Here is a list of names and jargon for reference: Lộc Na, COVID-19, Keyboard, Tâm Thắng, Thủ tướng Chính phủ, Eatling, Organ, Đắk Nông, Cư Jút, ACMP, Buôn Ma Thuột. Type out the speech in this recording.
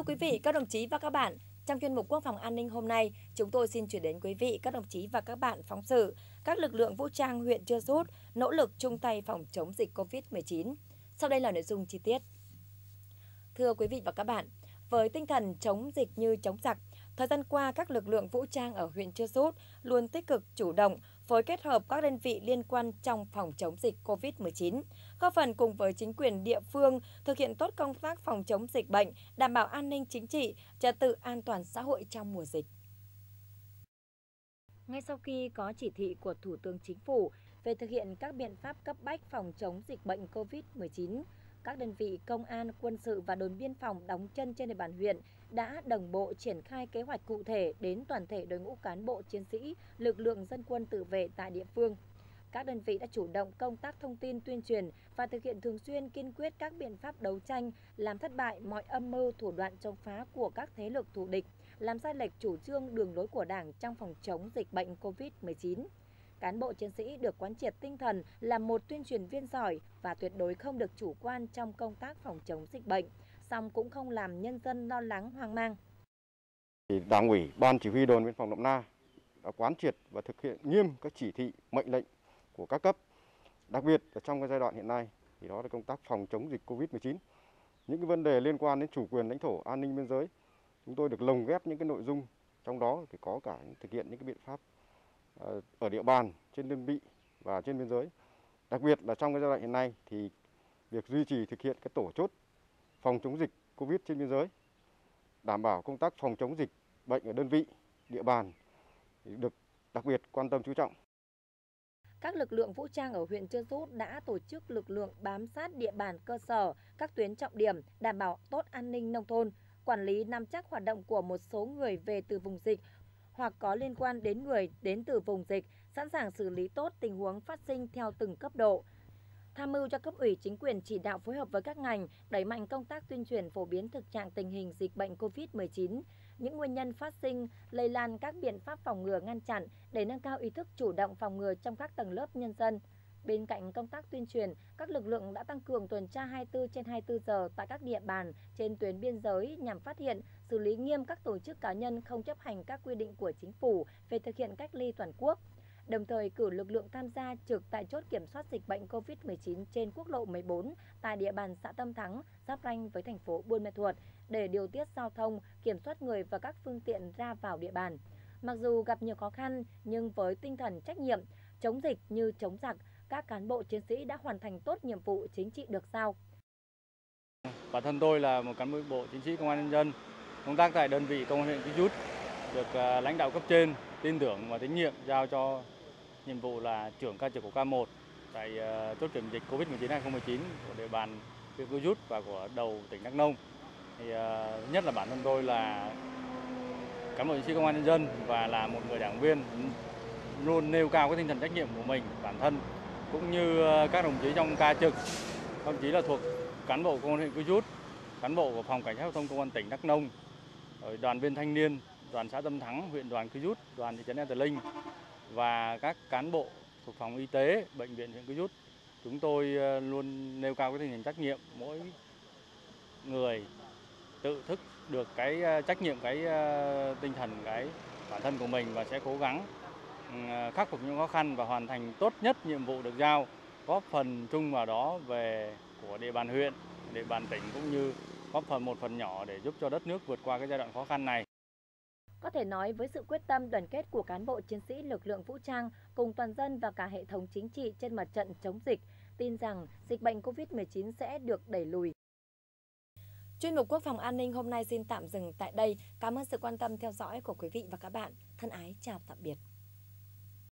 Thưa quý vị, các đồng chí và các bạn, trong chuyên mục Quốc phòng an ninh hôm nay, chúng tôi xin chuyển đến quý vị, các đồng chí và các bạn phóng sự các lực lượng vũ trang huyện Cư Jút nỗ lực chung tay phòng chống dịch COVID-19. Sau đây là nội dung chi tiết. Thưa quý vị và các bạn, với tinh thần chống dịch như chống giặc, thời gian qua các lực lượng vũ trang ở huyện Cư Jút luôn tích cực chủ động phối kết hợp các đơn vị liên quan trong phòng chống dịch COVID-19, góp phần cùng với chính quyền địa phương thực hiện tốt công tác phòng chống dịch bệnh, đảm bảo an ninh chính trị, trật tự an toàn xã hội trong mùa dịch. Ngay sau khi có chỉ thị của Thủ tướng Chính phủ về thực hiện các biện pháp cấp bách phòng chống dịch bệnh COVID-19, các đơn vị công an, quân sự và đồn biên phòng đóng chân trên địa bàn huyện đã đồng bộ triển khai kế hoạch cụ thể đến toàn thể đội ngũ cán bộ chiến sĩ, lực lượng dân quân tự vệ tại địa phương. Các đơn vị đã chủ động công tác thông tin tuyên truyền và thực hiện thường xuyên kiên quyết các biện pháp đấu tranh, làm thất bại mọi âm mưu thủ đoạn chống phá của các thế lực thù địch, làm sai lệch chủ trương đường lối của Đảng trong phòng chống dịch bệnh COVID-19. Cán bộ chiến sĩ được quán triệt tinh thần là một tuyên truyền viên giỏi và tuyệt đối không được chủ quan trong công tác phòng chống dịch bệnh, song cũng không làm nhân dân lo lắng hoang mang. Đảng ủy, Ban Chỉ huy Đồn Biên phòng Lộc Na đã quán triệt và thực hiện nghiêm các chỉ thị, mệnh lệnh của các cấp. Đặc biệt là trong cái giai đoạn hiện nay thì đó là công tác phòng chống dịch COVID-19. Những cái vấn đề liên quan đến chủ quyền lãnh thổ, an ninh biên giới, chúng tôi được lồng ghép những cái nội dung trong đó thì có cả thực hiện những cái biện pháp ở địa bàn, trên đơn vị và trên biên giới. Đặc biệt là trong cái giai đoạn hiện nay thì việc duy trì thực hiện cái tổ chốt phòng chống dịch COVID trên biên giới, đảm bảo công tác phòng chống dịch bệnh ở đơn vị, địa bàn được đặc biệt quan tâm chú trọng. Các lực lượng vũ trang ở huyện Cư Jút đã tổ chức lực lượng bám sát địa bàn cơ sở, các tuyến trọng điểm, đảm bảo tốt an ninh nông thôn, quản lý nắm chắc hoạt động của một số người về từ vùng dịch hoặc có liên quan đến người đến từ vùng dịch, sẵn sàng xử lý tốt tình huống phát sinh theo từng cấp độ. Tham mưu cho cấp ủy chính quyền chỉ đạo phối hợp với các ngành, đẩy mạnh công tác tuyên truyền phổ biến thực trạng tình hình dịch bệnh COVID-19, những nguyên nhân phát sinh, lây lan, các biện pháp phòng ngừa ngăn chặn để nâng cao ý thức chủ động phòng ngừa trong các tầng lớp nhân dân. Bên cạnh công tác tuyên truyền, các lực lượng đã tăng cường tuần tra 24/24 giờ tại các địa bàn trên tuyến biên giới nhằm phát hiện, xử lý nghiêm các tổ chức cá nhân không chấp hành các quy định của chính phủ về thực hiện cách ly toàn quốc. Đồng thời cử lực lượng tham gia trực tại chốt kiểm soát dịch bệnh COVID-19 trên quốc lộ 14 tại địa bàn xã Tâm Thắng, giáp ranh với thành phố Buôn Ma Thuột để điều tiết giao thông, kiểm soát người và các phương tiện ra vào địa bàn. Mặc dù gặp nhiều khó khăn, nhưng với tinh thần trách nhiệm, chống dịch như chống giặc, các cán bộ chiến sĩ đã hoàn thành tốt nhiệm vụ chính trị được giao. Bản thân tôi là một cán bộ chiến sĩ công an nhân dân, công tác tại đơn vị công an huyện Cư Jút, được lãnh đạo cấp trên tin tưởng và tín nhiệm giao cho nhiệm vụ là trưởng ca trực của K1 tại chốt kiểm dịch COVID-19 2019 của địa bàn huyện Cư Jút và của đầu tỉnh Đắk Nông. Thì nhất là bản thân tôi là cán bộ chiến sĩ công an nhân dân và là một người đảng viên luôn nêu cao cái tinh thần trách nhiệm của mình, bản thân cũng như các đồng chí trong ca trực, đồng chí là thuộc cán bộ công an huyện Cư Jút, cán bộ của phòng cảnh sát giao thông công an tỉnh Đắk Nông, đoàn viên thanh niên đoàn xã Tâm Thắng, huyện đoàn Cư Jút, đoàn thị trấn Eatling và các cán bộ thuộc phòng y tế bệnh viện huyện Cư Jút. Chúng tôi luôn nêu cao cái tinh thần trách nhiệm, mỗi người tự thức được cái trách nhiệm, cái tinh thần, cái bản thân của mình và sẽ cố gắng khắc phục những khó khăn và hoàn thành tốt nhất nhiệm vụ được giao, góp phần chung vào đó về của địa bàn huyện, địa bàn tỉnh cũng như góp phần một phần nhỏ để giúp cho đất nước vượt qua cái giai đoạn khó khăn này. Có thể nói với sự quyết tâm đoàn kết của cán bộ chiến sĩ lực lượng vũ trang cùng toàn dân và cả hệ thống chính trị trên mặt trận chống dịch, tin rằng dịch bệnh COVID-19 sẽ được đẩy lùi. Chuyên mục Quốc phòng an ninh hôm nay xin tạm dừng tại đây. Cảm ơn sự quan tâm theo dõi của quý vị và các bạn. Thân ái chào tạm biệt.